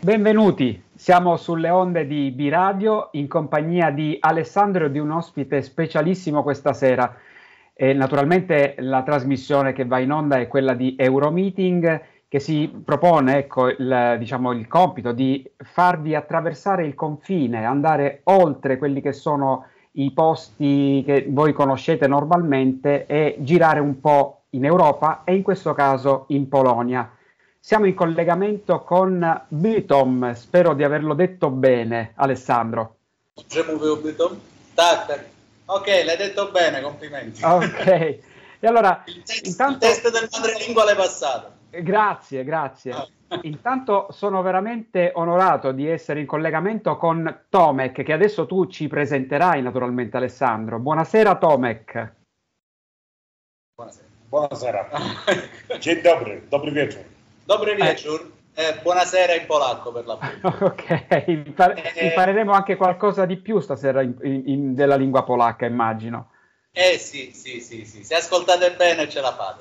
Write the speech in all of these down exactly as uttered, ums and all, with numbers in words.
Benvenuti, siamo sulle onde di B-Radio in compagnia di Alessandro e di un ospite specialissimo questa sera. E naturalmente la trasmissione che va in onda è quella di Euromeeting, che si propone, ecco, il, diciamo, il compito di farvi attraversare il confine, andare oltre quelli che sono i posti che voi conoscete normalmente e girare un po' in Europa e in questo caso in Polonia. Siamo in collegamento con Bytom, spero di averlo detto bene, Alessandro. Già muovevo Bytom? Ok, l'hai detto bene, complimenti. Ok, e allora... Il test, intanto... il test del madrelingua l'hai passato. Grazie, grazie. Ah. Intanto sono veramente onorato di essere in collegamento con Tomek, che adesso tu ci presenterai naturalmente, Alessandro. Buonasera, Tomek. Buonasera. Buonasera. Dzień dobry, dobry wieczór. Dobry wieczór, eh, buonasera in polacco per l'appunto. Ok, impar eh, impareremo anche qualcosa di più stasera in, in, in, della lingua polacca, immagino. Eh sì, sì, sì, sì, se ascoltate bene ce la fate.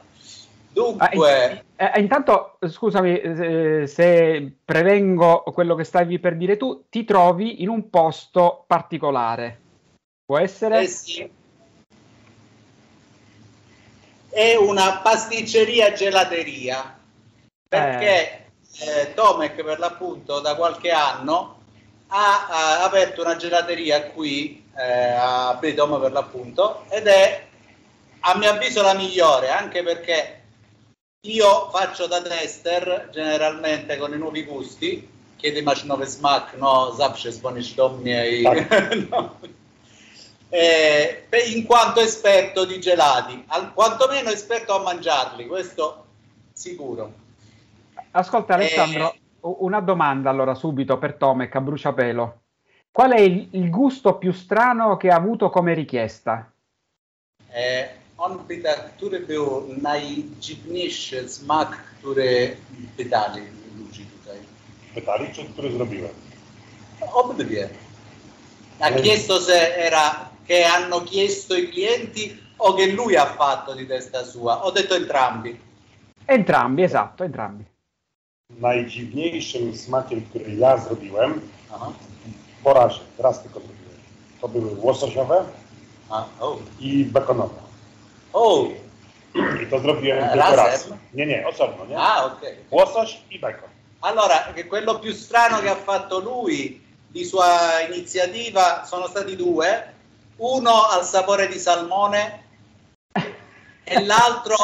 Dunque... Ah, int eh, intanto, scusami eh, se prevengo quello che stavi per dire tu, ti trovi in un posto particolare, può essere? Eh sì. È una pasticceria gelateria. Perché eh, Tomek per l'appunto da qualche anno ha, ha aperto una gelateria qui eh, a Bytom per l'appunto ed è a mio avviso la migliore, anche perché io faccio da tester generalmente con i nuovi gusti, chiedi maci nove smak, no, zawsze sponish domnie, in quanto esperto di gelati, al, quantomeno esperto a mangiarli, questo sicuro. Ascolta Alessandro, eh, una domanda allora subito per Tomek a bruciapelo. Qual è il, il gusto più strano che ha avuto come richiesta? On pyta, który był najdziwniejszy smak, który pytali ludzi tutaj? Pytali czy który zrobiłem? Obydwie. Ha chiesto se era che hanno chiesto i clienti o che lui ha fatto di testa sua? Ho detto entrambi. Entrambi, esatto, entrambi. Najdziwniejszym smakiem, który ja zrobiłem, aha, po razie, raz tylko zrobiłem, to były łososiowe a, oh. i bekonowe. Oh. I to zrobiłem razem? Tylko raz. Nie, nie, osobno, nie? Ah, okay. Łosoś i bekon. Allora, che quello più strano che ha fatto lui di sua iniziativa sono stati due, uno al sapore di salmone e l'altro...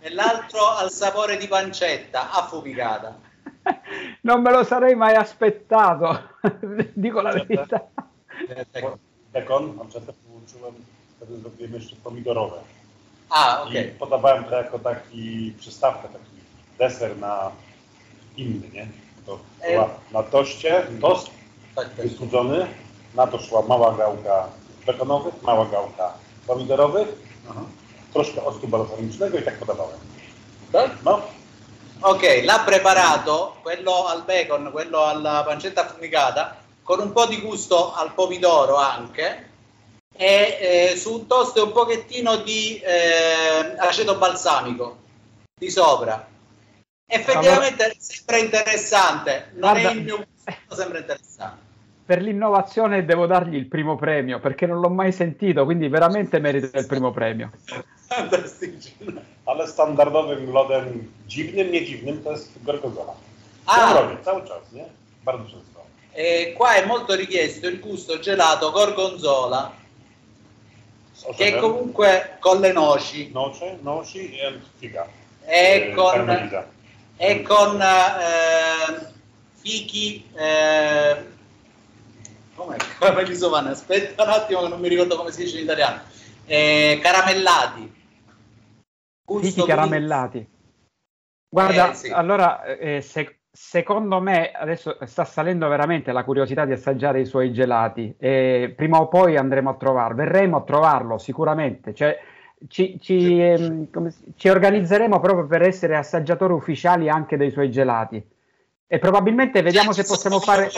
e l'altro al sapore di pancetta affumicata. Non me lo sarei mai aspettato, dico la verità. Bekon, pancetę wyłączyłem, wtedy zrobiłem jeszcze pomidorowe. A, ok. I podawałem to jako taki przystawkę, taki deser na inny, nie? To była na toście, tost wyskudzony, na to szła mała gałka bekonowych, mała gałka pomidorowych. Aha. Troszkę octu balsamicznego i tak podawałem. Tak? No. Ok, l'ha preparato, quello al bacon, quello alla pancetta affumicata, con un po' di gusto al pomidoro anche, e eh, su un toast un pochettino di eh, aceto balsamico di sopra. Effettivamente allora, sembra interessante, non guarda, è il mio gusto, sembra interessante. Per l'innovazione devo dargli il primo premio, perché non l'ho mai sentito, quindi veramente merita il primo premio. Fantastyczne. Ale standardowym lodem, dziwnym, nie dziwnym, to jest gorgonzola. A, robię cały czas, nie? Bardzo często. E qua è molto richiesto il gusto gelato gorgonzola, che comunque con le noci. Noce, noci e figa. E con, eh, e con eh, fichi... Eh, come li so vanno? Aspetta un attimo che non mi ricordo come si dice in italiano. Eh, caramellati. Fichi caramellati. Guarda, eh, sì. Allora eh, se, secondo me adesso sta salendo veramente la curiosità di assaggiare i suoi gelati, e prima o poi andremo a trovarlo, verremo a trovarlo sicuramente, cioè Ci, ci, ehm, come, ci organizzeremo proprio per essere assaggiatori ufficiali anche dei suoi gelati, e probabilmente vediamo se possiamo fare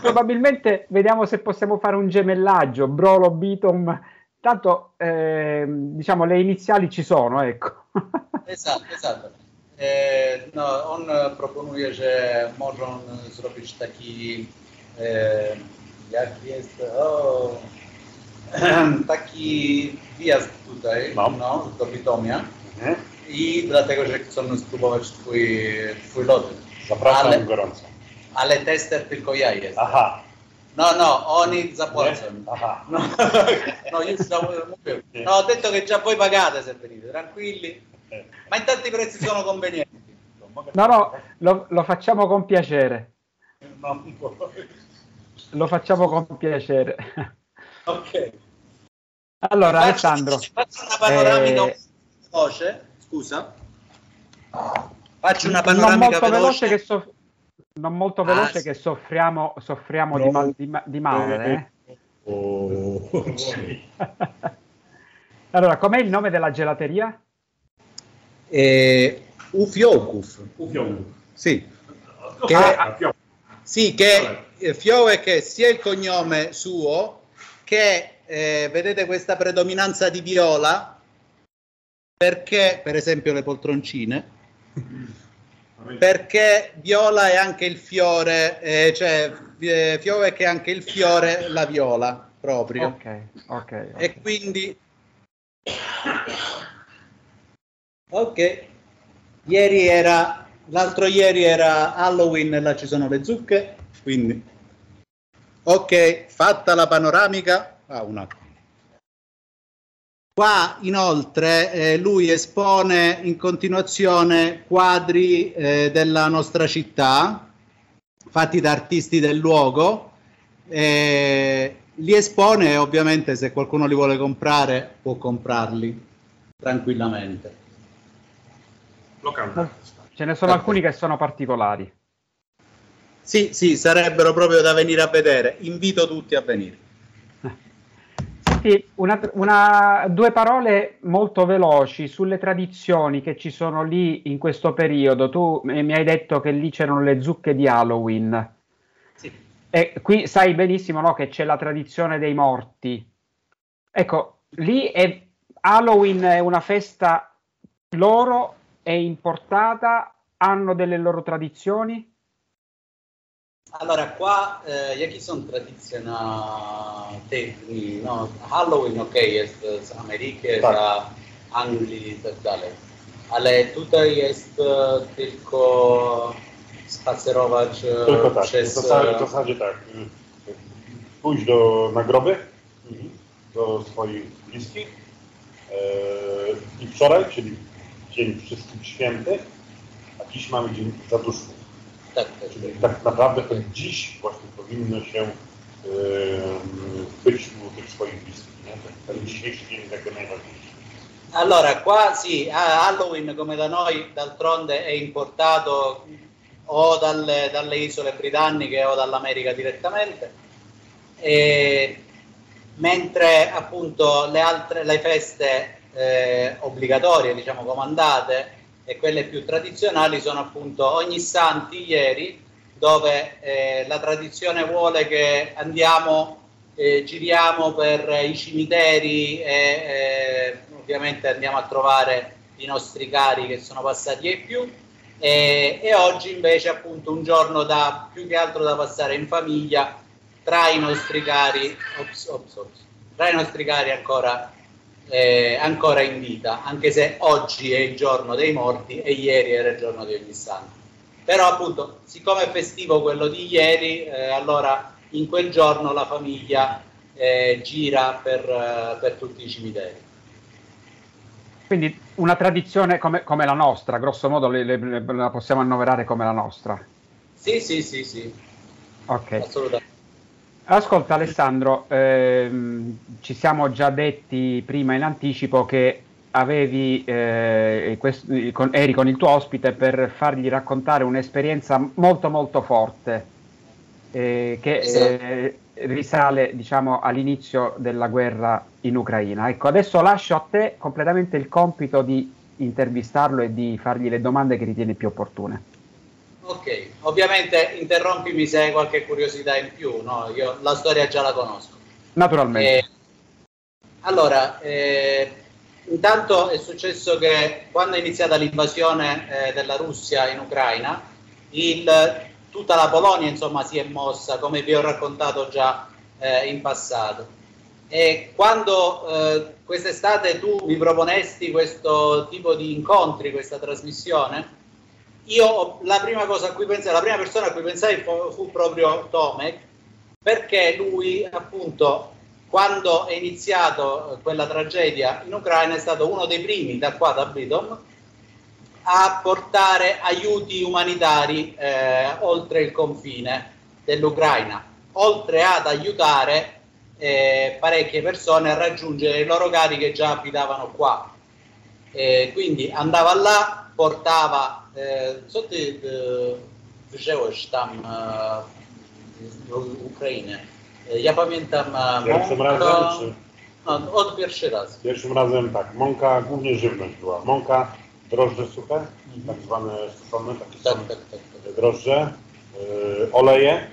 probabilmente vediamo se possiamo fare un gemellaggio Brolo Bytom, tanto ehm, diciamo le iniziali ci sono, ecco. Esatto, esatto. E, no, on proponuje, że można zrobić taki e, jak jest oh. taki wyjazd tutaj, no. No, do Bytomia, mhm. i dlatego, że chcą spróbować twój, twój lody. Zapraszam ale, gorąco. Ale tester tylko ja jestem. Aha. No, no, oni zapłacą. Aha. No, no już mówię. No, ho detto che già voi pagate se venite, tranquilli. Ma intanto i prezzi sono convenienti. No, no, lo, lo facciamo con piacere. No, lo facciamo con piacere. Ok. Allora, faccio, Alessandro, faccio una panoramica eh, veloce, scusa. Faccio una panoramica non molto veloce, veloce che so, non molto ah, veloce sì. che soffriamo, soffriamo no. di, mal, di, di male. Eh. Oh. Allora, com'è il nome della gelateria? Eh, Ufionkuf. Ufionkuf. Sì. Che, ah, ah, sì, che eh, Fio è che sia il cognome suo che eh, vedete questa predominanza di viola, perché per esempio le poltroncine perché viola è anche il fiore, eh, cioè eh, fiore che è anche il fiore, la viola proprio, okay, okay, okay. E quindi ok, ieri era l'altro ieri era Halloween e là ci sono le zucche, quindi ok, fatta la panoramica. Ah, un attimo. Qua inoltre eh, lui espone in continuazione quadri eh, della nostra città fatti da artisti del luogo, eh, li espone e ovviamente se qualcuno li vuole comprare può comprarli tranquillamente. Locanda. Ce ne sono Perfetto. alcuni che sono particolari. Sì, sì, sarebbero proprio da venire a vedere. Invito tutti a venire. Senti, una, una, due parole molto veloci sulle tradizioni che ci sono lì in questo periodo. Tu mi hai detto che lì c'erano le zucche di Halloween. Sì. E qui sai benissimo, no, che c'è la tradizione dei morti. Ecco, lì è, Halloween è una festa loro, è importata, hanno delle loro tradizioni? Allora, qua, eh, jakie są tradycje na te dni? No, Halloween, ok, jest z Ameryki, tak. z Anglii i tak dalej. Ale tutaj jest uh, tylko spacerować uh, tylko tak. przez... Tylko to znaczy tak, pójść do, na groby, mhm. do swoich bliskich e, i wczoraj, czyli Dzień Wszystkich Świętych, a dziś mamy Dzień Zaduszków. Tak, czyli tak naprawdę to dziś właśnie powinno się yy, być u tych swoich bliskich, nie? Ten dzisiejszy dzień tego najważniejszy. Allora, qua sì, Halloween come da noi d'altronde è importato o dalle, dalle isole britanniche o dall'America direttamente, e, mentre appunto le altre le feste eh, obbligatorie, diciamo comandate, e quelle più tradizionali sono appunto ogni santi ieri, dove eh, la tradizione vuole che andiamo, eh, giriamo per i cimiteri e eh, ovviamente andiamo a trovare i nostri cari che sono passati e più, e, e oggi invece appunto un giorno da più che altro da passare in famiglia tra i nostri cari, ops, ops, ops, tra i nostri cari ancora Eh, ancora in vita, anche se oggi è il giorno dei morti e ieri era il giorno di ogni santo, però appunto siccome è festivo quello di ieri, eh, allora in quel giorno la famiglia eh, gira per, eh, per tutti i cimiteri. Quindi una tradizione come, come la nostra, grosso modo le, le, le, la possiamo annoverare come la nostra. Sì, sì, sì, sì. Ok. Assolutamente. Ascolta Alessandro, ehm, ci siamo già detti prima in anticipo che avevi, eh, quest- con, eri con il tuo ospite per fargli raccontare un'esperienza molto molto forte eh, che eh, risale, diciamo, all'inizio della guerra in Ucraina. Ecco, adesso lascio a te completamente il compito di intervistarlo e di fargli le domande che ritieni più opportune. Ok, ovviamente interrompimi se hai qualche curiosità in più, no? Io la storia già la conosco. Naturalmente. Eh, allora, eh, intanto è successo che quando è iniziata l'invasione eh, della Russia in Ucraina, il, tutta la Polonia, insomma, si è mossa, come vi ho raccontato già eh, in passato. E quando eh, quest'estate tu mi proponesti questo tipo di incontri, questa trasmissione, io la prima cosa a cui pensai, la prima persona a cui pensai fu, fu proprio Tomek, perché lui, appunto, quando è iniziato quella tragedia in Ucraina, è stato uno dei primi da qua, da Bytom, a portare aiuti umanitari eh, oltre il confine dell'Ucraina, oltre ad aiutare eh, parecchie persone a raggiungere i loro cari che già abitavano qua. Eh, quindi andava là, portava sotto wzięło się tam w Ukrainie. Ja pamiętam pierwszym mąka, razem, czy? No, od pierwszy raz. Pierwszym razem tak, mąka, głównie żywność była. Mąka, drożdże suche, mm-hmm. tak zwane suszone, takie tak, tak, tak, tak. drożdże, y, oleje,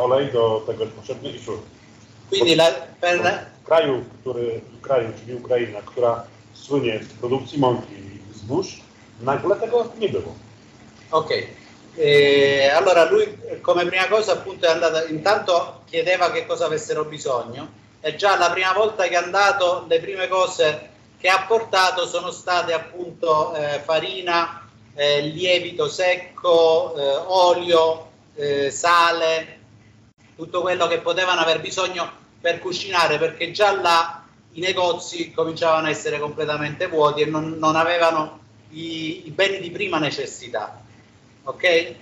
olej do tego jest potrzebny i sól. Quindi la, per... W kraju, który, w kraju, czyli Ukraina, która słynie z produkcji mąki i zbóż, nagle tego nie było. Ok, eh, allora lui come prima cosa, appunto, è andato, intanto chiedeva che cosa avessero bisogno, e già la prima volta che è andato le prime cose che ha portato sono state, appunto, eh, farina, eh, lievito secco, eh, olio, eh, sale, tutto quello che potevano aver bisogno per cucinare, perché già là i negozi cominciavano a essere completamente vuoti e non, non avevano I, i beni di prima necessità. Ok? E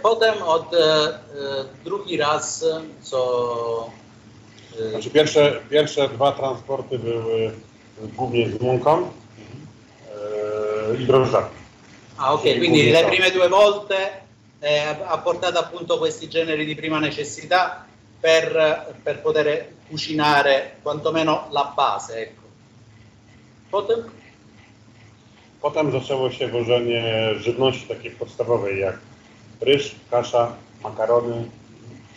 potem od e, drugi raz co... E, znaczy pierwsze, pierwsze dwa transporty były głównie z mąką e, i drożdżami. Ah, ok, Czyli quindi le prime due volte eh, ha portato, appunto, questi generi di prima necessità per, per poter cucinare quantomeno la base, ecco. Potem Potem zaczęło się wożenie żywności takiej podstawowej, jak ryż, kasza, makarony,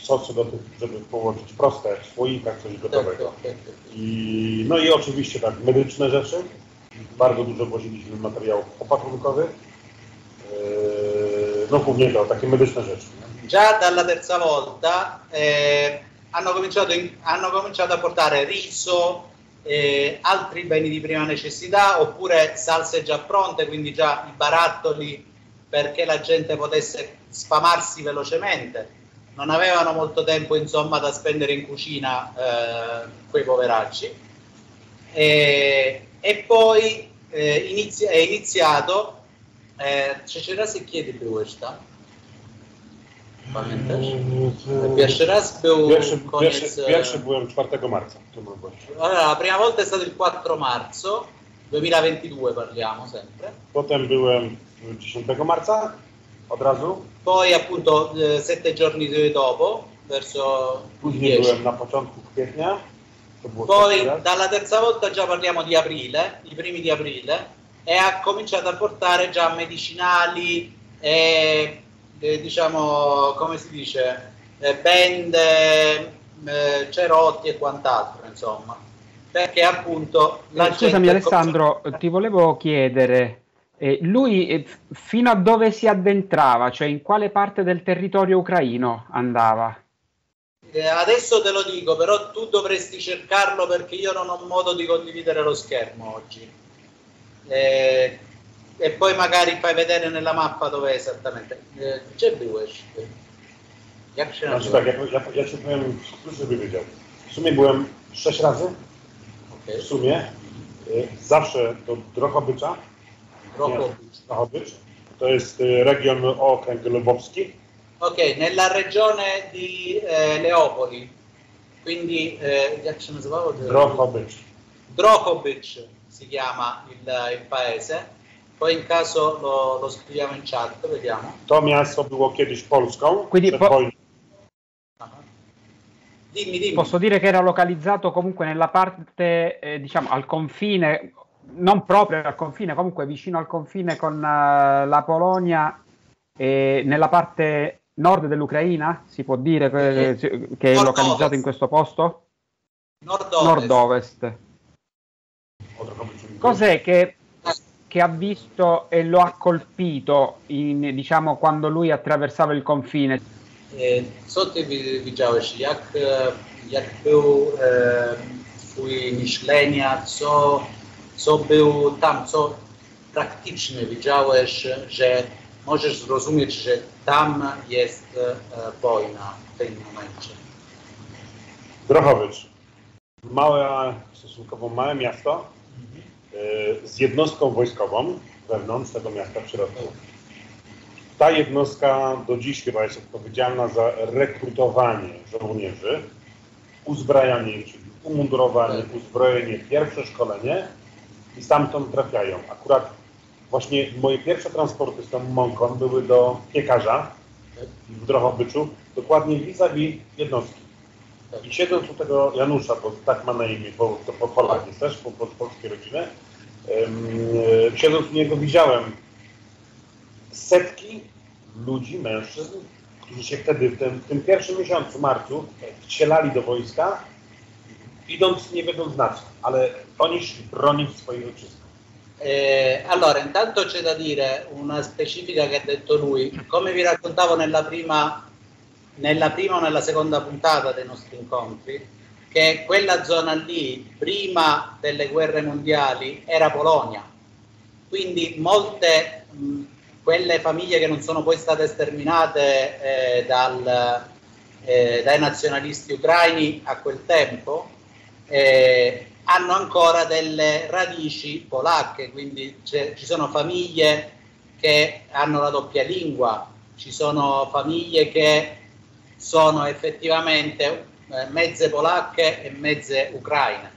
sosy do tych, żeby połączyć proste, w słoikach coś gotowego. I, no i oczywiście tak, medyczne rzeczy. Bardzo dużo woziliśmy materiałów opatrunkowych. No głównie to, takie medyczne rzeczy. Già dalla terza volta eh, hanno cominciato, in, hanno cominciato a portare riso, Eh, altri beni di prima necessità, oppure salse già pronte, quindi già i barattoli perché la gente potesse sfamarsi velocemente. Non avevano molto tempo, insomma, da spendere in cucina eh, quei poveracci. E, e poi eh, inizi- è iniziato ci c'era se chiede più questa Pamiętasz? Pierwszy raz był pierwszy, koniec... Pierwszy, pierwszy byłem czwartego marca. Allora, la prima volta è stato il quattro marzo, duemilaventidue parliamo sempre. Potem byłem dziesiątego marca, od razu. Poi, appunto, sette giorni dopo, verso Później dieci. Byłem na początku kwietnia. To było Poi, dalla terza volta già parliamo di aprile, i primi di aprile, e ha cominciato a portare già medicinali e... Eh, diciamo, come si dice, eh, bende, eh, cerotti e quant'altro, insomma, perché appunto la eh, gente... Scusami Alessandro, con... ti volevo chiedere, eh, lui eh, fino a dove si addentrava, cioè in quale parte del territorio ucraino andava? Eh, adesso te lo dico, però tu dovresti cercarlo perché io non ho modo di condividere lo schermo oggi. Eh, E poi magari fai vedere nella mappa dove è esattamente. Gdzie byłeś? Jak się nazywa? Znaczy tak, ja, ja, ja się powiem, żeby wiedział. W sumie byłem sześć razy. Okay. W sumie. Zawsze do Drohobycza. Drohobycz. To jest region okręg lubowski. Ok, nella regione di eh, Leopoli. Quindi, eh, jak się nazywało? Drohobycz. Drohobycz. si chiama il, il paese. Poi in caso lo, lo scriviamo in chat, vediamo. To miasto było kiedyś Polską. Quindi po- poi... dimmi, dimmi. Posso dire che era localizzato comunque nella parte, eh, diciamo, al confine, non proprio al confine, comunque vicino al confine con uh, la Polonia, eh, nella parte nord dell'Ucraina, si può dire che, eh, che è localizzato in questo posto? Nord-ovest. Nord-ovest. Cos'è che... che ha visto e lo ha colpito in, diciamo, quando lui attraversava il confine? Co ty widziałeś? Jak, jak był twój myślenia? Co, co był tam? Co praktyczne widziałeś, że możesz zrozumieć, że tam jest wojna w tym momencie? Drohobycz. Małe, stosunkowo małe miasto, z jednostką wojskową wewnątrz tego miasta w środku. Ta jednostka do dziś chyba jest odpowiedzialna za rekrutowanie żołnierzy, uzbrajanie, czyli umundurowanie, uzbrojenie, pierwsze szkolenie i stamtąd trafiają. Akurat właśnie moje pierwsze transporty z tą mąką były do piekarza w Drohobyczu, dokładnie vis-a-vis jednostki. I siedząc u tego Janusza, bo tak ma na imię, bo to po Polak jest też, po, po polskiej rodzinie, um, siedząc u niego widziałem setki ludzi, mężczyzn, którzy się wtedy w tym, w tym pierwszym miesiącu, marcu, wcielali do wojska, idąc, nie wiedząc na co, ale oni szli bronić swojej ojczyzny. Eh, allora, intanto c'è da dire una specifica che ha detto lui. Come vi raccontavo nella prima... nella prima o nella seconda puntata dei nostri incontri, che quella zona lì, prima delle guerre mondiali, era Polonia. Quindi molte, mh, quelle famiglie che non sono poi state sterminate eh, dal, eh, dai nazionalisti ucraini a quel tempo, eh, hanno ancora delle radici polacche, quindi ci sono famiglie che hanno la doppia lingua, ci sono famiglie che sono effettivamente mezze polacche e mezze ucraine.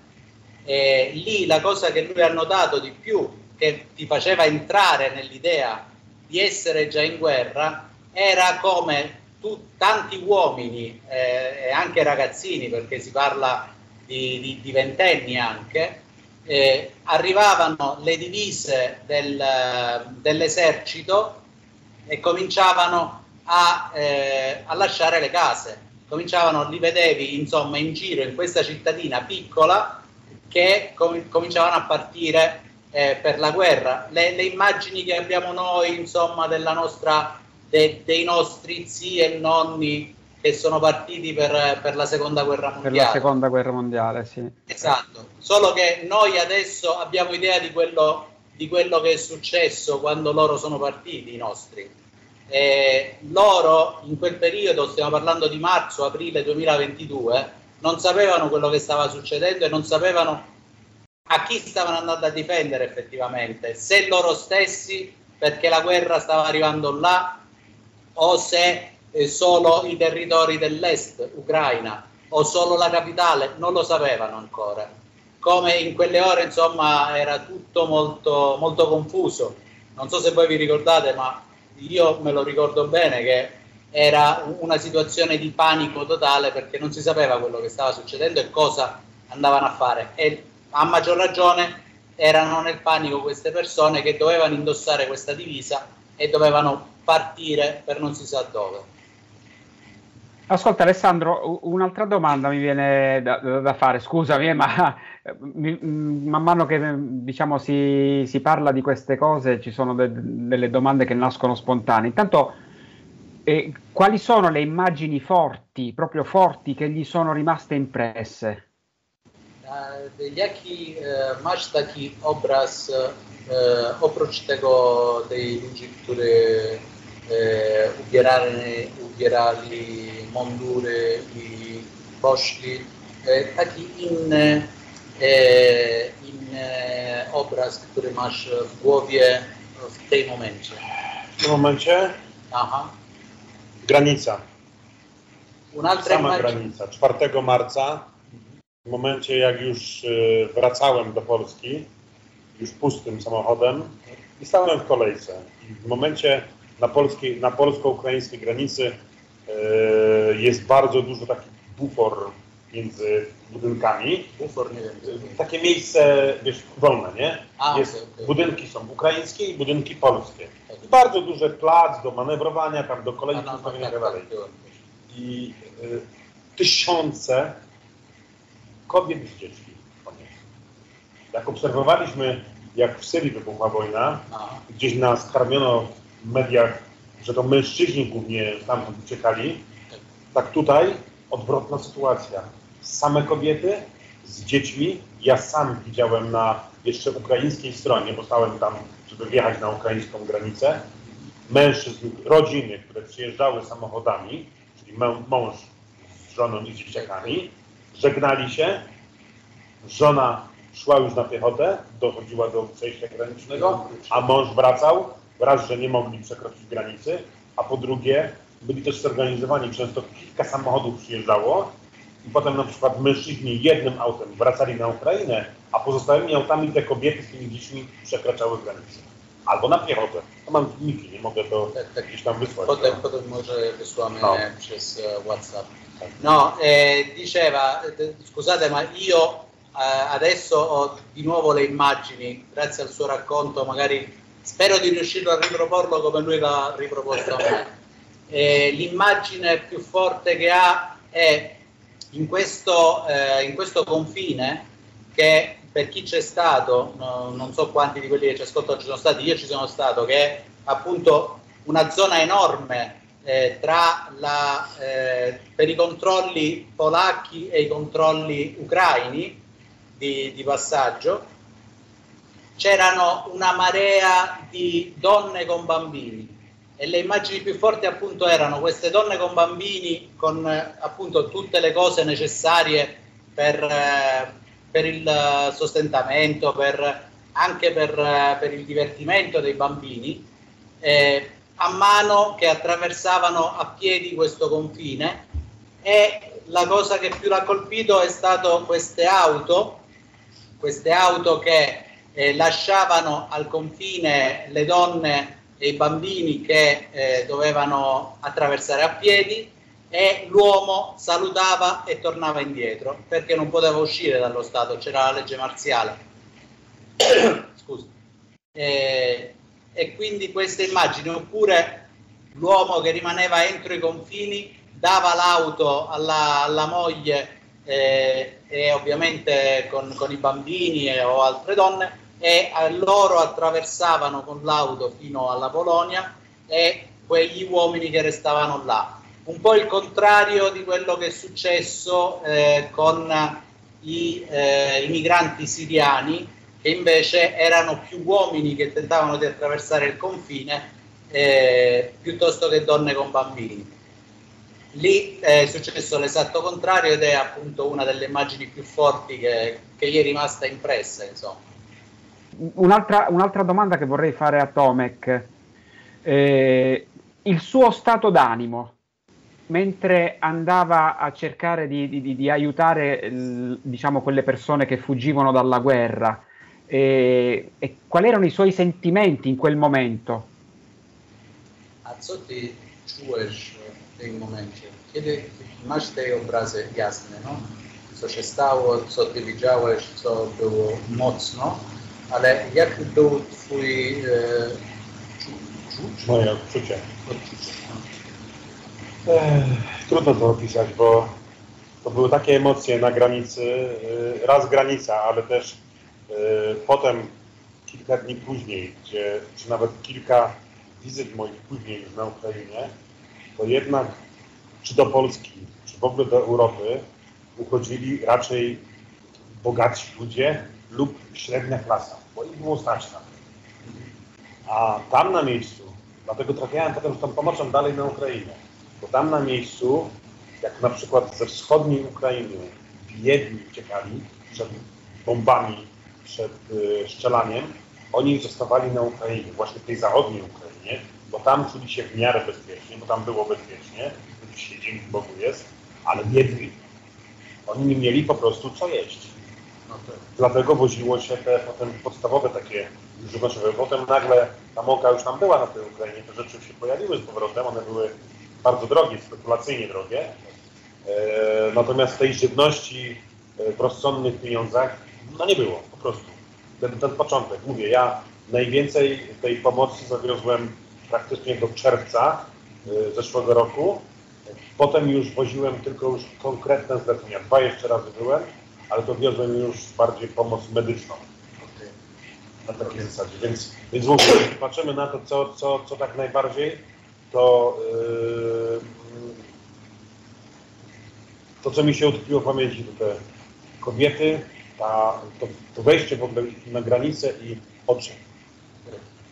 E lì la cosa che lui ha notato di più, che ti faceva entrare nell'idea di essere già in guerra, era come tu, tanti uomini eh, e anche ragazzini, perché si parla di, di, di ventenni anche, eh, arrivavano le divise del, dell'esercito e cominciavano A, eh, a lasciare le case, cominciavano, li vedevi insomma in giro in questa cittadina piccola che com- cominciavano a partire eh, per la guerra. Le, le immagini che abbiamo noi insomma della nostra, de- dei nostri zii e nonni che sono partiti per, per la seconda guerra mondiale. Per la seconda guerra mondiale, sì. Esatto, solo che noi adesso abbiamo idea di quello, di quello che è successo quando loro sono partiti, i nostri. Eh, loro in quel periodo, stiamo parlando di marzo-aprile duemilaventidue, non sapevano quello che stava succedendo e non sapevano a chi stavano andando a difendere effettivamente, se loro stessi perché la guerra stava arrivando là o se eh, solo i territori dell'est Ucraina o solo la capitale, non lo sapevano ancora. Come in quelle ore insomma era tutto molto, molto confuso, non so se voi vi ricordate, ma io me lo ricordo bene che era una situazione di panico totale perché non si sapeva quello che stava succedendo e cosa andavano a fare, e a maggior ragione erano nel panico queste persone che dovevano indossare questa divisa e dovevano partire per non si sa dove. Ascolta Alessandro, un'altra domanda mi viene da, da fare, scusami, ma mi, man mano che diciamo si, si parla di queste cose ci sono de, delle domande che nascono spontanee. Intanto eh, quali sono le immagini forti, proprio forti, che gli sono rimaste impresse? Jaki masz taki obraz oprócz tego dei ludzi, które ubierali, ubierali mundury i poszli, taki inny, inny obraz, który masz w głowie w tej momencie? W tym momencie? Aha. Granica. Un'altra Sama immagine. Granica. czwartego marca, w momencie jak już wracałem do Polski, już pustym samochodem i stałem w kolejce. I w momencie na, polskiej, na polsko-ukraińskiej granicy yy, jest bardzo dużo taki bufor między budynkami. Bufor, nie wiem. Takie miejsce, wiesz, wolne, nie? A, jest, okay, okay. Budynki są ukraińskie i budynki polskie. I bardzo duży plac do manewrowania, tam do kolejki no, ustawienia tak, dalej. Tak, tak. I y, tysiące kobiet i dzieci. Jak obserwowaliśmy, jak w Syrii wybuchła wojna, gdzieś nas karmiono w mediach, że to mężczyźni głównie stamtąd uciekali, tak tutaj odwrotna sytuacja. Same kobiety z dziećmi. Ja sam widziałem na jeszcze ukraińskiej stronie, bo stałem tam, żeby wjechać na ukraińską granicę, mężczyzn, rodziny, które przyjeżdżały samochodami, czyli mąż z żoną i dzieciakami, żegnali się, żona szła już na piechotę, dochodziła do przejścia granicznego, a mąż wracał, raz, że nie mogli przekroczyć granicy, a po drugie byli też zorganizowani, często kilka samochodów przyjeżdżało i potem na przykład mężczyźni jednym autem wracali na Ukrainę, a pozostałymi autami te kobiety z tymi dziećmi przekraczały granicę. Albo na piechotę. To mam filmiki, nie mogę to tak, tak. gdzieś tam wysłać. Potem, no. potem może wysłamy no. przez WhatsApp. No, eh, diceva, scusate ma io... Uh, adesso ho di nuovo le immagini, grazie al suo racconto, magari spero di riuscirlo a riproporlo come lui l'ha riproposto a me. Eh, l'immagine più forte che ha è in questo, eh, in questo confine che per chi c'è stato, no, non so quanti di quelli che ci ascoltano ci sono stati, io ci sono stato, che è appunto una zona enorme eh, tra la, eh, per i controlli polacchi e i controlli ucraini. Di, di passaggio c'erano una marea di donne con bambini e le immagini più forti appunto erano queste donne con bambini con eh, appunto tutte le cose necessarie per, eh, per il sostentamento, per, anche per, eh, per il divertimento dei bambini eh, a mano che attraversavano a piedi questo confine e la cosa che più l'ha colpito è stato queste auto queste auto che eh, lasciavano al confine le donne e i bambini che eh, dovevano attraversare a piedi e l'uomo salutava e tornava indietro perché non poteva uscire dallo Stato, c'era la legge marziale. Scusa. E, e quindi queste immagini, oppure l'uomo che rimaneva entro i confini dava l'auto alla, alla moglie Eh, e ovviamente con, con i bambini e, o altre donne e loro attraversavano con l'auto fino alla Polonia e quegli uomini che restavano là. Un po' il contrario di quello che è successo eh, con i, eh, i migranti siriani che invece erano più uomini che tentavano di attraversare il confine eh, piuttosto che donne con bambini. Lì è successo l'esatto contrario ed è appunto una delle immagini più forti che, che gli è rimasta impressa. Insomma. Un'altra, un'altra domanda che vorrei fare a Tomek. Eh, il suo stato d'animo, mentre andava a cercare di, di, di aiutare diciamo, quelle persone che fuggivano dalla guerra, eh, e quali erano i suoi sentimenti in quel momento? Azzotti czułeś w tym momencie, kiedy masz te obrazy jasne, no, co się stało, co ty widziałeś, co było mocno, ale jak był twój e, czuć? Moje odczucie. odczucie. Ech, trudno to opisać, bo to były takie emocje na granicy, raz granica, ale też e, potem kilka dni później, gdzie, czy nawet kilka wizyt moich później już na Ukrainie, to jednak czy do Polski, czy w ogóle do Europy uchodzili raczej bogaci ludzie lub średnia klasa, bo ich było znaczna. A tam na miejscu, dlatego trafiałem potem z tą pomocą dalej na Ukrainę, bo tam na miejscu, jak na przykład ze wschodniej Ukrainy biedni uciekali przed bombami, przed y, strzelaniem, oni zostawali na Ukrainie, właśnie w tej zachodniej Ukrainie, bo tam czuli się w miarę bezpiecznie, bo tam było bezpiecznie, bo dzisiaj dzięki Bogu jest, ale biedni. Oni nie mieli po prostu co jeść. dlatego woziło się te potem podstawowe takie żywnościowe. Potem nagle ta mąka już tam była na tej Ukrainie, te rzeczy się pojawiły z powrotem, one były bardzo drogie, spekulacyjnie drogie. Natomiast tej żywności w rozsądnych pieniądzach no nie było, po prostu. Ten, ten początek, mówię, ja najwięcej tej pomocy zawiozłem praktycznie do czerwca zeszłego roku. Potem już woziłem tylko już konkretne zlecenia. Dwa jeszcze razy byłem, ale to wiozłem już bardziej pomoc medyczną. Okay. Na takiej zasadzie. Więc, więc mówię, jeśli patrzymy na to, co, co, co tak najbardziej, to yy, to, co mi się utkwiło w pamięci, to te kobiety, ta, to, to wejście w ogóle na granicę i oczy.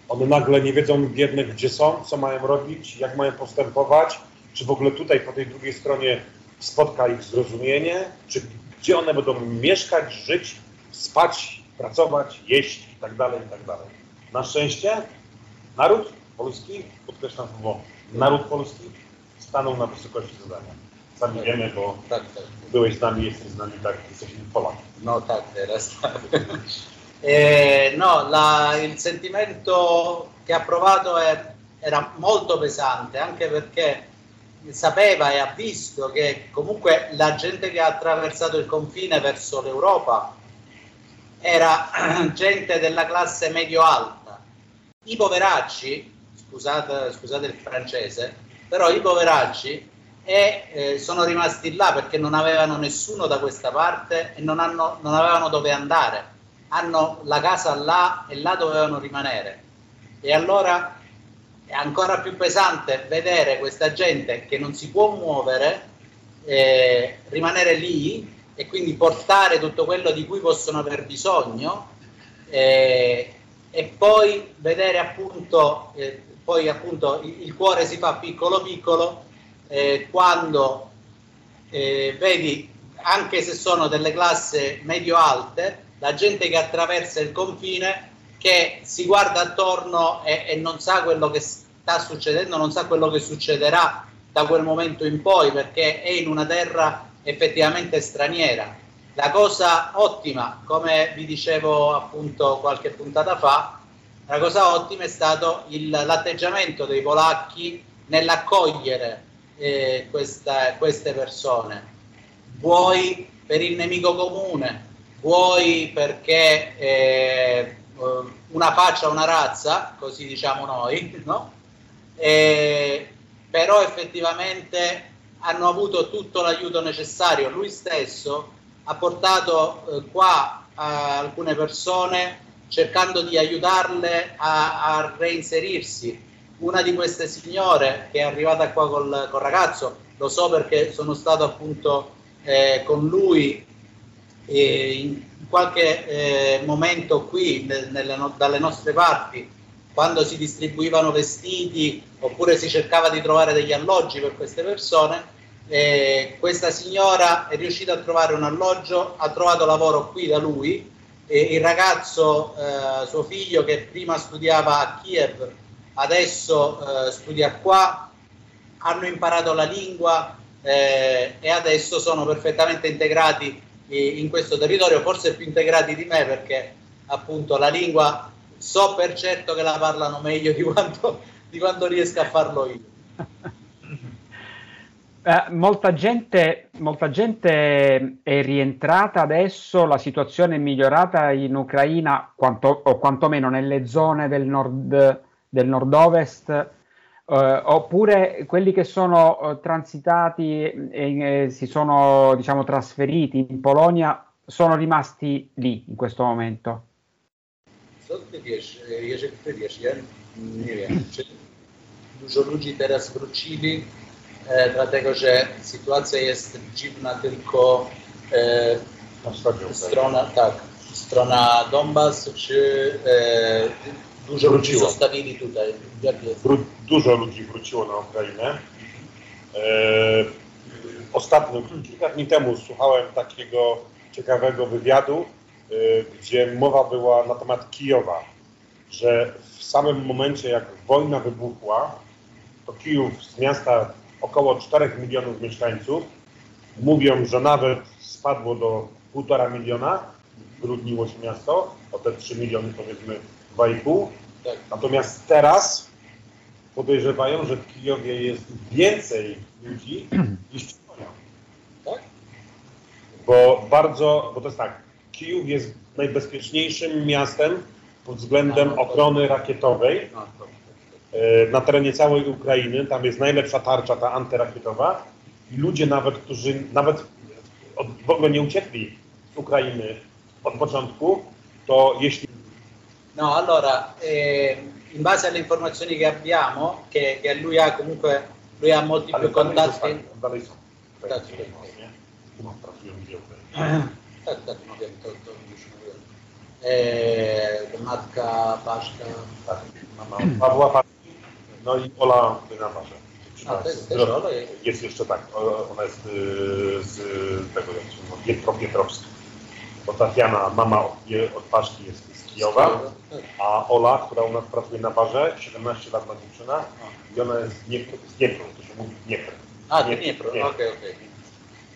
One nagle nie wiedzą biedne, gdzie są, co mają robić, jak mają postępować, czy w ogóle tutaj po tej drugiej stronie spotka ich zrozumienie, czy gdzie one będą mieszkać, żyć, spać, pracować, jeść i tak dalej, i tak dalej. Na szczęście naród polski, podkreślam słowo, naród polski stanął na wysokości zadania. Sami wiemy, bo tak, tak. Byłeś z nami, jesteś z nami, tak, jesteśmy Polak. No tak, teraz tak. Eh, no, la, il sentimento che ha provato è, era molto pesante, anche perché sapeva e ha visto che comunque la gente che ha attraversato il confine verso l'Europa era gente della classe medio-alta. I poveracci, scusate, scusate il francese, però i poveracci e, eh, sono rimasti là perché non avevano nessuno da questa parte e non, hanno, non avevano dove andare. Hanno la casa là e là dovevano rimanere. E allora è ancora più pesante vedere questa gente che non si può muovere, eh, rimanere lì e quindi portare tutto quello di cui possono aver bisogno, eh, e poi vedere appunto, eh, poi appunto il, il cuore si fa piccolo piccolo, eh, quando eh, vedi, anche se sono delle classi medio-alte, la gente che attraversa il confine che si guarda attorno e, e non sa quello che sta succedendo, non sa quello che succederà da quel momento in poi, perché è in una terra effettivamente straniera. La cosa ottima, come vi dicevo appunto qualche puntata fa, la cosa ottima è stato il, l'atteggiamento dei polacchi nell'accogliere eh, questa, queste persone. Vuoi per il nemico comune, vuoi perché eh, una faccia, una razza, così diciamo noi, no? Eh, però effettivamente hanno avuto tutto l'aiuto necessario. Lui stesso ha portato eh, qua a alcune persone cercando di aiutarle a, a reinserirsi. Una di queste signore che è arrivata qua col, col ragazzo, lo so perché sono stato appunto eh, con lui e in qualche eh, momento qui nelle no, dalle nostre parti, quando si distribuivano vestiti oppure si cercava di trovare degli alloggi per queste persone, eh, questa signora è riuscita a trovare un alloggio, ha trovato lavoro qui da lui, e il ragazzo, eh, suo figlio, che prima studiava a Kiev adesso eh, studia qua, hanno imparato la lingua eh, e adesso sono perfettamente integrati in questo territorio, forse più integrati di me, perché appunto la lingua so per certo che la parlano meglio di quanto, di quanto riesco a farlo io. Eh, molta gente, molta gente è rientrata adesso, la situazione è migliorata in Ucraina, quanto, o quantomeno nelle zone del nord, del nord-ovest, Uh, oppure quelli che sono uh, transitati e eh, si sono, diciamo, trasferiti in Polonia sono rimasti lì in questo momento? Co ty wiesz, jeżeli ty wiesz, ja nie wiem, czy dużo ludzi teraz wrócili, e, dlatego że sytuacja jest dziwna tylko e, strona, tak, strona Donbas, czy e, dużo ludzi zostawili tutaj. Dużo ludzi wróciło na Ukrainę. E, ostatnio, kilka dni temu słuchałem takiego ciekawego wywiadu, e, gdzie mowa była na temat Kijowa, że w samym momencie, jak wojna wybuchła, to Kijów z miasta około czterech milionów mieszkańców, mówią, że nawet spadło do półtora miliona, zgrudniło się miasto o te trzy miliony, powiedzmy dwa i pół. Tak. Natomiast teraz podejrzewają, że w Kijowie jest więcej ludzi niż w Toruniu. Tak? Bo bardzo, bo to jest tak, Kijów jest najbezpieczniejszym miastem pod względem ochrony rakietowej na terenie całej Ukrainy. Tam jest najlepsza tarcza, ta antyrakietowa. I ludzie nawet, którzy nawet od, w ogóle nie uciekli z Ukrainy od początku, to jeśli... No, allora, eh, in base alle informazioni che abbiamo, che, che lui ha comunque, lui ha molti più contatti... Dalej są. Dalej są. Matka, Paszka, mama Pawła Paszki, no i Ola Dynamarza. A, to jest, też Ola jest. Jest jeszcze tak, ona jest z tego, jak się Pietro Pietrowski. Bo Tatiana, mama od Paszki jest z Kijowa, a Ola, która u nas pracuje na barze, siedemnaście lat ma dziewczyna i ona jest z Dniepru, z Dniepru, to się mówi Dniepr. Ah, Dniepr, okej, okej.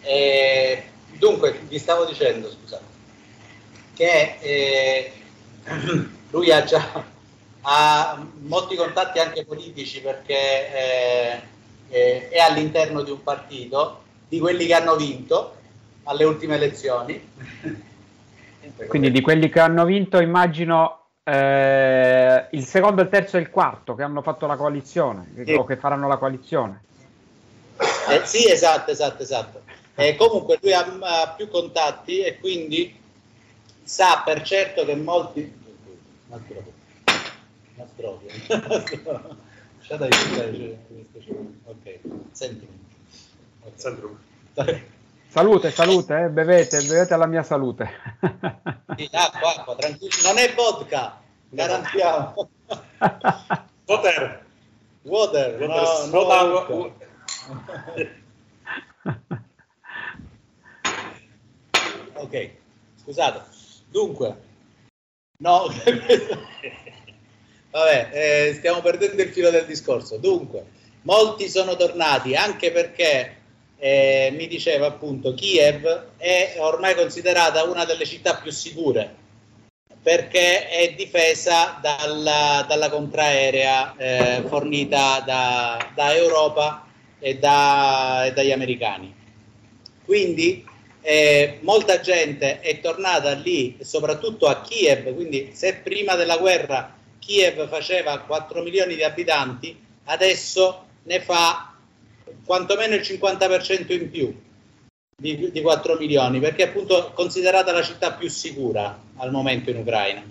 Eh, dunque, vi stavo dicendo, scusate, che eh, lui ha già ha molti contatti anche politici perché eh, eh, è all'interno di un partito, di quelli che hanno vinto alle ultime elezioni. Quindi di quelli che hanno vinto immagino eh, il secondo, il terzo e il quarto, che hanno fatto la coalizione, sì. O che faranno la coalizione. Eh, sì, esatto, esatto, esatto. Eh, comunque lui ha, ha più contatti e quindi sa per certo che molti salute, salute, eh, bevete, bevete alla mia salute. Acqua, acqua, tranquillo, non è vodka, garantiamo. Water, water, water, no, no water. Ok, scusate. Dunque, no, vabbè, eh, stiamo perdendo il filo del discorso. Dunque, molti sono tornati anche perché, eh, mi diceva appunto, Kiev è ormai considerata una delle città più sicure perché è difesa dalla, dalla contraerea eh, fornita da, da Europa e, da, e dagli americani. Quindi... Eh, molta gente è tornata lì, soprattutto a Kiev, quindi se prima della guerra Kiev faceva quattro milioni di abitanti, adesso ne fa quantomeno il cinquanta per cento in più di, di quattro milioni, perché è appunto considerata la città più sicura al momento in Ucraina.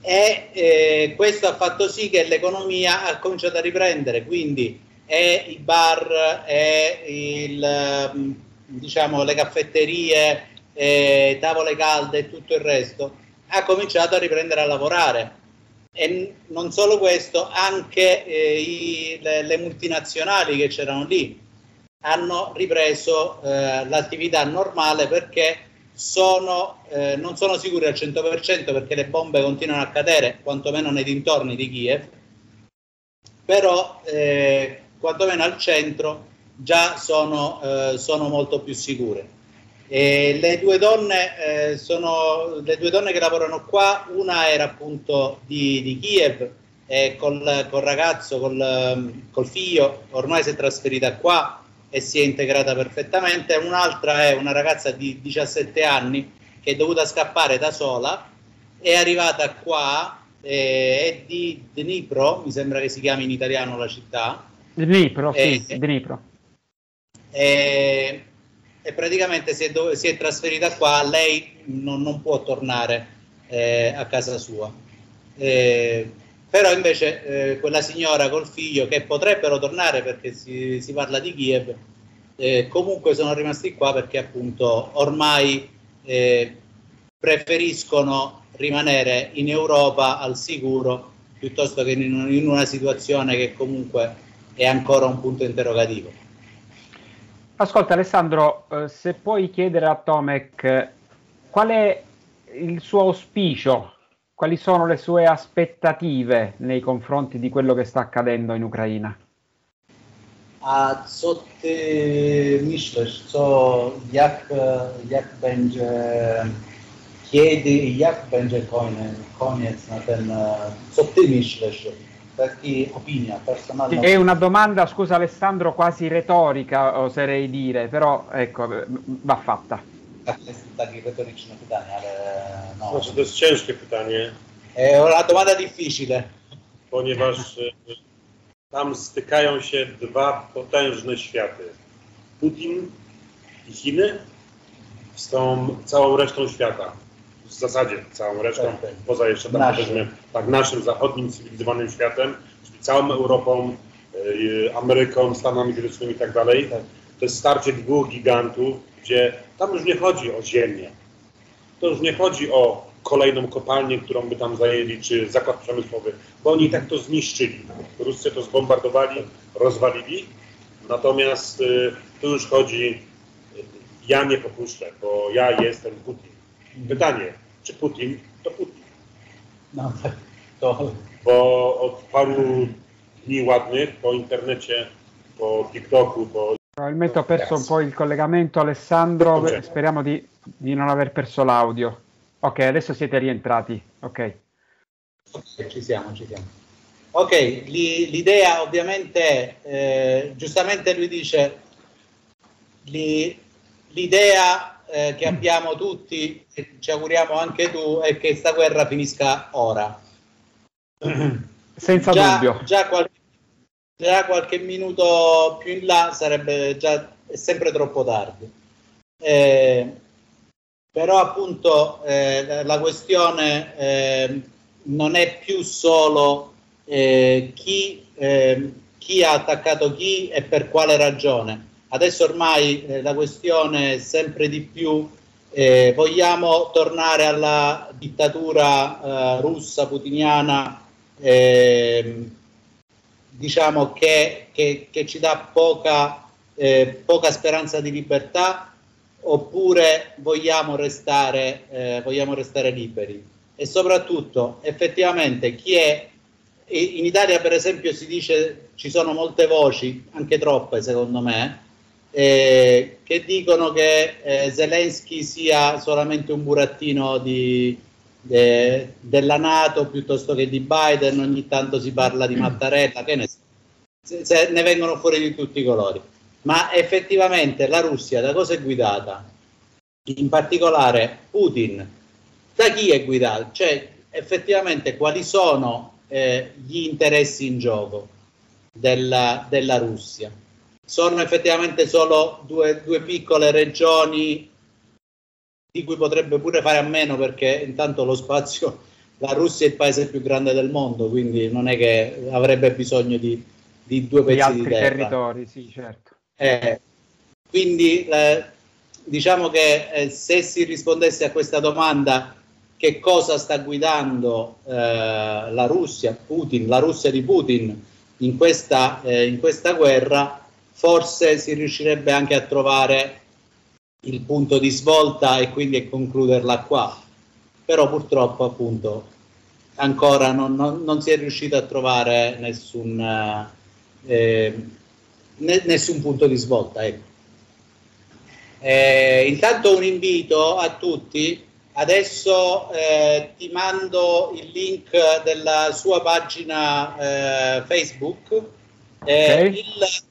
E eh, questo ha fatto sì che l'economia ha cominciato a riprendere, quindi è i bar, è il... diciamo le caffetterie, eh, tavole calde e tutto il resto, ha cominciato a riprendere a lavorare. E non solo questo, anche eh, i, le, le multinazionali che c'erano lì hanno ripreso eh, l'attività normale perché sono, eh, non sono sicuri al cento per cento perché le bombe continuano a cadere, quantomeno nei dintorni di Kiev, però eh, quantomeno al centro già sono, eh, sono molto più sicure. E le due donne eh, sono le due donne che lavorano qua, una era appunto di, di Kiev eh, col, col ragazzo, col, col figlio, ormai si è trasferita qua e si è integrata perfettamente, un'altra è una ragazza di diciassette anni che è dovuta scappare da sola, è arrivata qua, eh, è di Dnipro, mi sembra che si chiami in italiano la città. Dnipro, eh, sì, Dnipro. E, e praticamente si è, do, si è trasferita qua, lei non, non può tornare eh, a casa sua, eh, però invece eh, quella signora col figlio che potrebbero tornare perché si, si parla di Kiev, eh, comunque sono rimasti qua perché appunto ormai eh, preferiscono rimanere in Europa al sicuro piuttosto che in, in una situazione che comunque è ancora un punto interrogativo. Ascolta Alessandro, se puoi chiedere a Tomek qual è il suo auspicio, quali sono le sue aspettative nei confronti di quello che sta accadendo in Ucraina? A co ty myślisz, co, jak, jak będzie kiedy i jak będzie koniec na ten, co ty myślisz, perché opinia personale. È una domanda, scusa Alessandro, quasi retorica oserei dire, però ecco, va fatta. No, to jest ciężkie pytanie. È una domanda difficile. Ponieważ tam stykają się dwa potężne światy. Putin i Chiny z tą całą resztą świata. W zasadzie całą resztą, okay. Poza jeszcze tam naszym. Tak naszym zachodnim, cywilizowanym światem, czyli całą Europą, yy, Ameryką, Stanami Zjednoczonymi i tak dalej. To jest starcie dwóch gigantów, gdzie tam już nie chodzi o ziemię. To już nie chodzi o kolejną kopalnię, którą by tam zajęli, czy zakład przemysłowy, bo oni i tak to zniszczyli. Ruscy to zbombardowali, rozwalili, natomiast yy, tu już chodzi, yy, ja nie popuszczę, bo ja jestem Putin. Pytanie, czy Putin to Putin? No, to... Bo od paru dni ładnych po internecie, po TikToku, po... Probabilmente ho perso un po' il collegamento, Alessandro, speriamo di, di non aver perso l'audio. Ok, adesso siete rientrati, ok. Ok, ci siamo, ci siamo. Ok, l'idea ovviamente è, eh, giustamente lui dice, l'idea... Eh, che abbiamo tutti e ci auguriamo anche tu è che sta guerra finisca ora, senza già, dubbio già qualche, già qualche minuto più in là sarebbe già è sempre troppo tardi, eh, però appunto eh, la questione eh, non è più solo eh, chi, eh, chi ha attaccato chi e per quale ragione. Adesso ormai eh, la questione è sempre di più, eh, vogliamo tornare alla dittatura eh, russa, putiniana, eh, diciamo che, che, che ci dà poca, eh, poca speranza di libertà, oppure vogliamo restare, eh, vogliamo restare liberi? E soprattutto effettivamente chi è, in Italia per esempio si dice, ci sono molte voci, anche troppe secondo me, Eh, che dicono che eh, Zelensky sia solamente un burattino di, de, della NATO piuttosto che di Biden, ogni tanto si parla di Mattarella, che ne, se, se ne vengono fuori di tutti i colori, ma effettivamente la Russia da cosa è guidata? In particolare Putin, da chi è guidata? Cioè effettivamente quali sono eh, gli interessi in gioco della, della Russia? Sono effettivamente solo due, due piccole regioni di cui potrebbe pure fare a meno, perché intanto lo spazio, la Russia è il paese più grande del mondo, quindi non è che avrebbe bisogno di, di due pezzi di terra. Di altri territori, sì, certo. Eh, quindi eh, diciamo che eh, se si rispondesse a questa domanda, che cosa sta guidando eh, la Russia, Putin, la Russia di Putin in questa, eh, in questa guerra, forse si riuscirebbe anche a trovare il punto di svolta e quindi a concluderla qua. Però purtroppo appunto ancora non, non, non si è riuscito a trovare nessun, eh, ne, nessun punto di svolta. Ecco. Eh, intanto un invito a tutti, adesso eh, ti mando il link della sua pagina eh, Facebook. Eh, okay. il,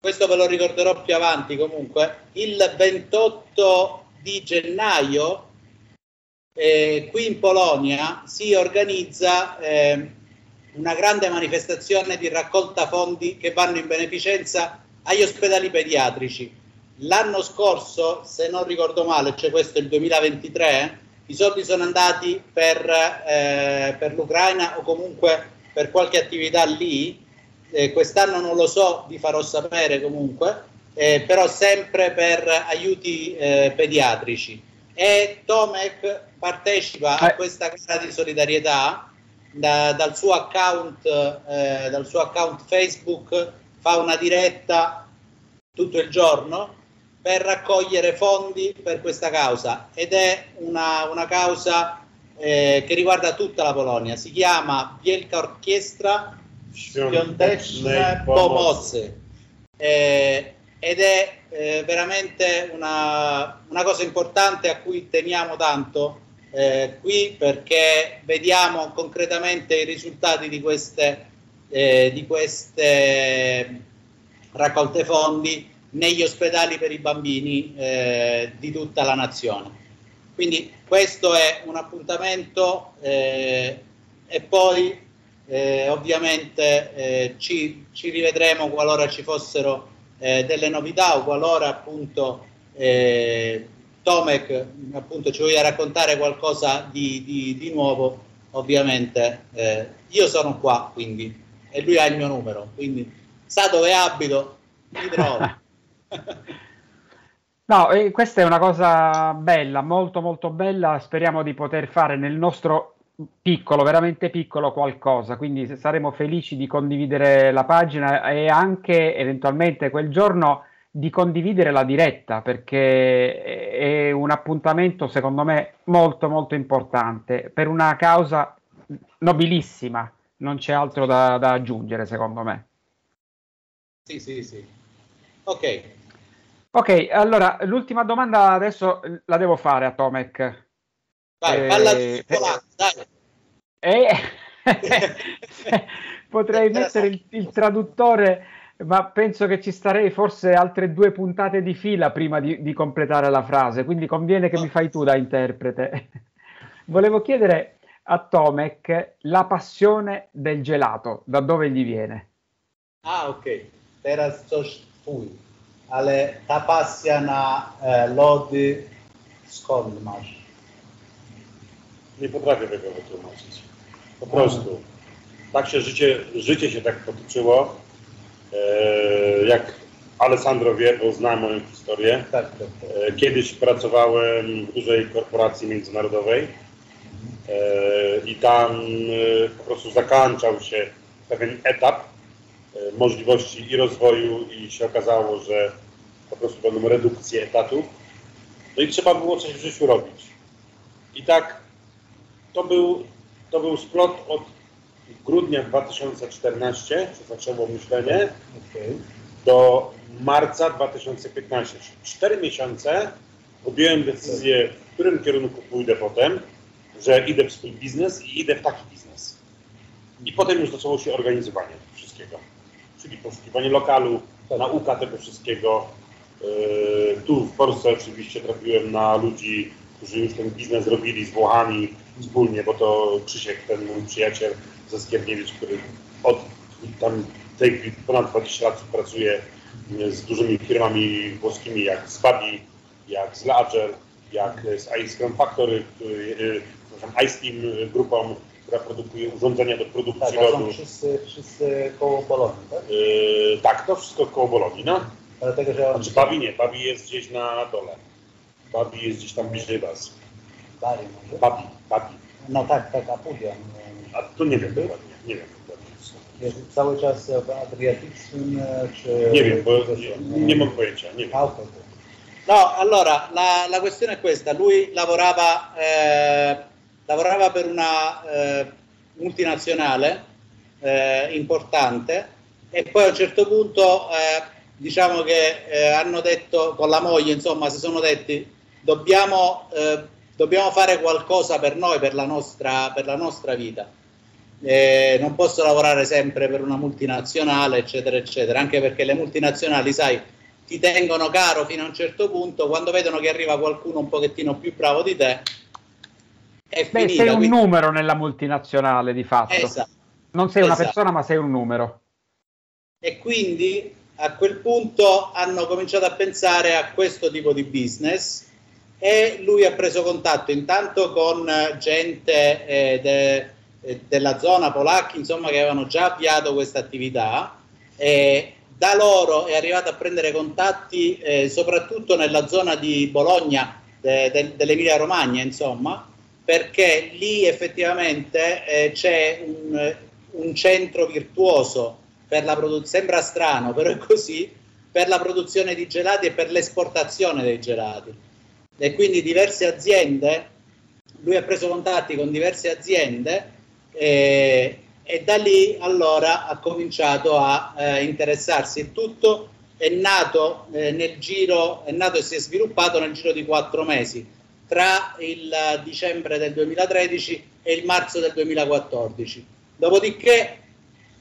Questo ve lo ricorderò più avanti comunque, il ventotto di gennaio eh, qui in Polonia si organizza eh, una grande manifestazione di raccolta fondi che vanno in beneficenza agli ospedali pediatrici. L'anno scorso, se non ricordo male, cioè questo è il duemilaventitré, i soldi sono andati per, eh, per l'Ucraina o comunque per qualche attività lì. Eh, quest'anno non lo so, vi farò sapere comunque, eh, però sempre per aiuti eh, pediatrici. E Tomek partecipa a questa gara di solidarietà da, dal, suo account, eh, dal suo account Facebook, fa una diretta tutto il giorno per raccogliere fondi per questa causa, ed è una, una causa eh, che riguarda tutta la Polonia, si chiama Wielka Orchestra Świąteczne Pomocy, eh, ed è eh, veramente una, una cosa importante a cui teniamo tanto, eh, qui, perché vediamo concretamente i risultati di queste, eh, di queste raccolte fondi negli ospedali per i bambini eh, di tutta la nazione. Quindi questo è un appuntamento eh, e poi eh, ovviamente eh, ci, ci rivedremo qualora ci fossero eh, delle novità o qualora appunto eh, Tomek appunto ci voglia raccontare qualcosa di, di, di nuovo. Ovviamente eh, io sono qua, quindi, e lui ha il mio numero, quindi sa dove abito, mi trovo. No, eh, questa è una cosa bella, molto molto bella, speriamo di poter fare nel nostro piccolo, veramente piccolo, qualcosa, quindi saremo felici di condividere la pagina e anche eventualmente quel giorno di condividere la diretta, perché è un appuntamento secondo me molto molto importante per una causa nobilissima, non c'è altro da, da aggiungere secondo me. Sì, sì, sì. Ok. Ok, allora l'ultima domanda adesso la devo fare a Tomek. Vai, parla di cioccolato, dai. Eh, potrei mettere il, il traduttore, ma penso che ci starei forse altre due puntate di fila prima di, di completare la frase, quindi conviene che mi fai tu da interprete. Volevo chiedere a Tomek la passione del gelato, da dove gli viene? Ah, ok. Teraz coś twój. Ale ta pasja na e, lody skąd masz? Nie potrafię tego wytłumaczyć. Po prostu. Tak się życie, życie się tak potoczyło. E, jak Alessandro wie, bo znam moją historię. Tak, tak, tak. E, kiedyś pracowałem w dużej korporacji międzynarodowej e, i tam e, po prostu zakończał się pewien etap możliwości i rozwoju i się okazało, że po prostu będą redukcje etatów. No i trzeba było coś w życiu robić. I tak to był, to był splot od grudnia dwa tysiące czternastego, się zaczęło myślenie, okay, do marca dwa tysiące piętnastego. Cztery miesiące podjąłem decyzję, w którym kierunku pójdę potem, że idę w swój biznes i idę w taki biznes. I potem już zaczęło się organizowanie wszystkiego. Czyli poszukiwanie lokalu, nauka tego wszystkiego. Tu w Polsce oczywiście trafiłem na ludzi, którzy już ten biznes robili z Włochami wspólnie, bo to Krzysiek, ten mój przyjaciel ze Skierniewicz, który od tam tej ponad dwadzieścia lat pracuje z dużymi firmami włoskimi, jak z Bavi, jak z Lager, jak z Ice Cream Factory, który, Ice Team grupą, która produkuje urządzenia do produkcji tak, lodu. Wszyscy, wszyscy koło Bologni, tak? Yy, tak, to wszystko koło Bologni, no. Ale tego, że... Znaczy Bavi nie, Bavi jest gdzieś na dole. Bavi jest gdzieś tam bliżej was. Bavi może? Bavi, Bavi. No tak, tak, Apulia. A to nie wiem dokładnie, nie wiem dokładnie. Jest cały czas w Adriatycznym, czy... Nie wiem, bo nie, nie mam pojęcia, nie wiem. Auto. No, allora, la, la questione è questa. Lui lavorava... Eh... Lavorava per una eh, multinazionale eh, importante e poi a un certo punto eh, diciamo che eh, hanno detto con la moglie, insomma, si sono detti dobbiamo, eh, dobbiamo fare qualcosa per noi, per la nostra, per la nostra vita. Eh, non posso lavorare sempre per una multinazionale, eccetera, eccetera, anche perché le multinazionali, sai, ti tengono caro fino a un certo punto, quando vedono che arriva qualcuno un pochettino più bravo di te. Beh, finita, sei un quindi... numero nella multinazionale di fatto, esatto, non sei una esatto. persona ma sei un numero e quindi a quel punto hanno cominciato a pensare a questo tipo di business e lui ha preso contatto intanto con gente eh, de, eh, della zona, polacchi insomma, che avevano già avviato questa attività e da loro è arrivato a prendere contatti eh, soprattutto nella zona di Bologna, de, de, dell'Emilia Romagna insomma, perché lì effettivamente eh, c'è un, un centro virtuoso, per la produ- sembra strano, però è così, per la produzione di gelati e per l'esportazione dei gelati. E quindi diverse aziende, lui ha preso contatti con diverse aziende eh, e da lì allora ha cominciato a eh, interessarsi. Il tutto è nato, eh, nel giro, è nato e si è sviluppato nel giro di quattro mesi. tra il dicembre del duemilatredici e il marzo del duemilaquattordici. Dopodiché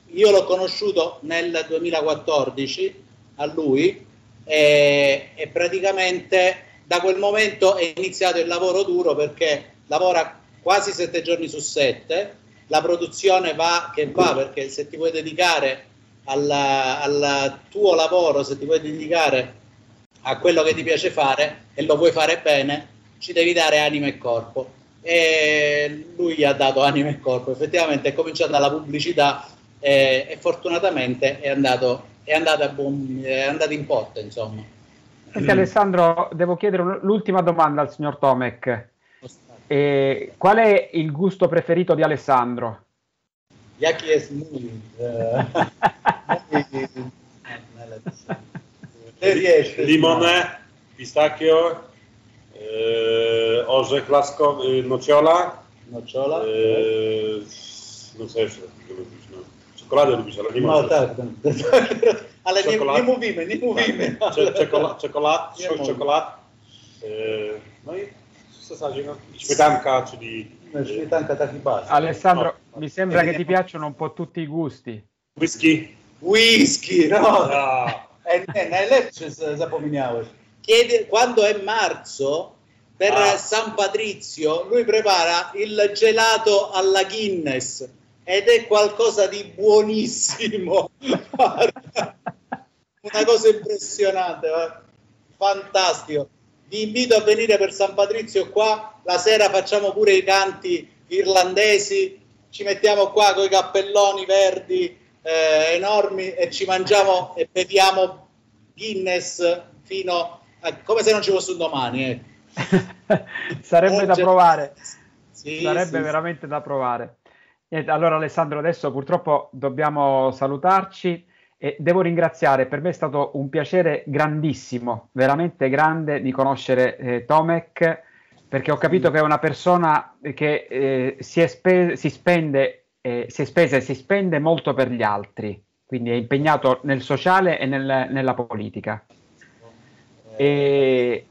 io l'ho conosciuto nel duemilaquattordici a lui e, e praticamente da quel momento è iniziato il lavoro duro, perché lavora quasi sette giorni su sette, la produzione va che va, perché se ti vuoi dedicare al tuo lavoro, se ti vuoi dedicare a quello che ti piace fare e lo vuoi fare bene, ci devi dare anima e corpo, e lui gli ha dato anima e corpo. Effettivamente è cominciata la pubblicità e, e fortunatamente è andato, è andato, a buon, è andato in porta, insomma. Senti, Alessandro, devo chiedere l'ultima domanda al signor Tomek. E qual è il gusto preferito di Alessandro? Yaki e smoothie. Limonę, pistacchio, e, orzech laskowy, nociola. Nociola. E, no co jeszcze takiego lubisz? No. Czekoladę lubisz, ale nie ma. No tak, tak. Ale nie, nie mówimy, nie mówimy. Cze, czekola, czekolad, nie czekolad. E, no i w zasadzie no, śmietanka, czyli... Śmietanka taki base. Alessandro, no, mi sembra che ti piacciono un po' tutti i gusti. Whisky? Whisky, no! E najlepsze zapomniałeś. Chiede, quando è marzo, per ah. San Patrizio, lui prepara il gelato alla Guinness ed è qualcosa di buonissimo. Una cosa impressionante, guarda. Fantastico. Vi invito a venire per San Patrizio qua, la sera facciamo pure i canti irlandesi, ci mettiamo qua con i cappelloni verdi eh, enormi e ci mangiamo e beviamo Guinness fino a... come se non ci fosse un domani. Eh. Sarebbe da provare, sì, sarebbe sì, veramente sì. da provare. Niente, allora Alessandro, adesso purtroppo dobbiamo salutarci. E devo ringraziare, per me è stato un piacere grandissimo, veramente grande, di conoscere eh, Tomek, perché ho capito che è una persona che eh, si, è spe- si spende, eh, si è spesa e si spende molto per gli altri, quindi è impegnato nel sociale e nel, nella politica. E,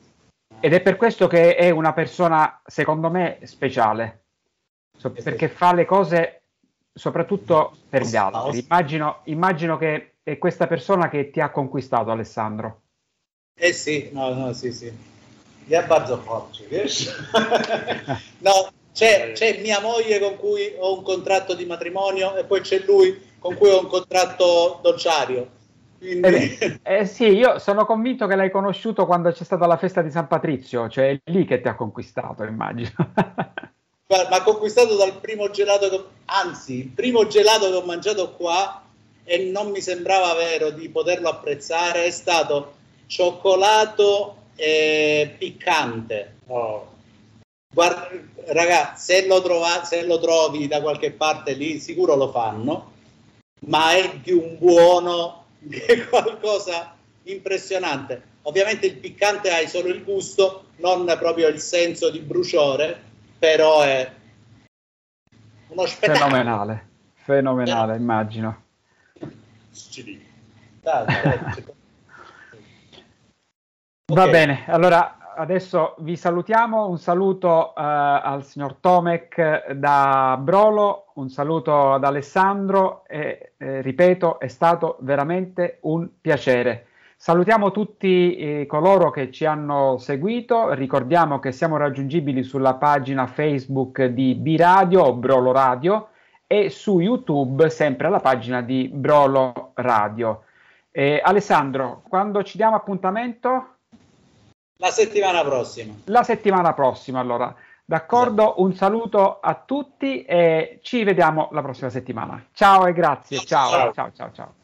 ed è per questo che è una persona, secondo me, speciale, so, perché fa le cose soprattutto per gli altri. Immagino, immagino che è questa persona che ti ha conquistato, Alessandro. Eh sì, no, no, sì, sì. Gli abbazzo forti, riesci? No, c'è, c'è mia moglie con cui ho un contratto di matrimonio e poi c'è lui con cui ho un contratto dolciario. Quindi... Eh, eh sì, io sono convinto che l'hai conosciuto quando c'è stata la festa di San Patrizio, cioè è lì che ti ha conquistato, immagino. Ma conquistato dal primo gelato che, anzi, il primo gelato che ho mangiato qua e non mi sembrava vero di poterlo apprezzare è stato cioccolato eh, piccante. Oh. Guarda, raga, se lo, trova, se lo trovi da qualche parte lì sicuro lo fanno, ma è di un buono, è qualcosa impressionante. Ovviamente il piccante hai solo il gusto, non proprio il senso di bruciore, però è uno spettacolo fenomenale, fenomenale, eh. Immagino. Va bene, allora adesso vi salutiamo, un saluto eh, al signor Tomek da Brolo, un saluto ad Alessandro e eh, ripeto, è stato veramente un piacere. Salutiamo tutti eh, coloro che ci hanno seguito, ricordiamo che siamo raggiungibili sulla pagina Facebook di B-Radio o Brolo Radio e su YouTube sempre alla pagina di Brolo Radio. Eh, Alessandro, quando ci diamo appuntamento? La settimana prossima. La settimana prossima, allora. D'accordo, un saluto a tutti e ci vediamo la prossima settimana. Ciao e grazie, ciao, ciao, ciao, ciao. Ciao.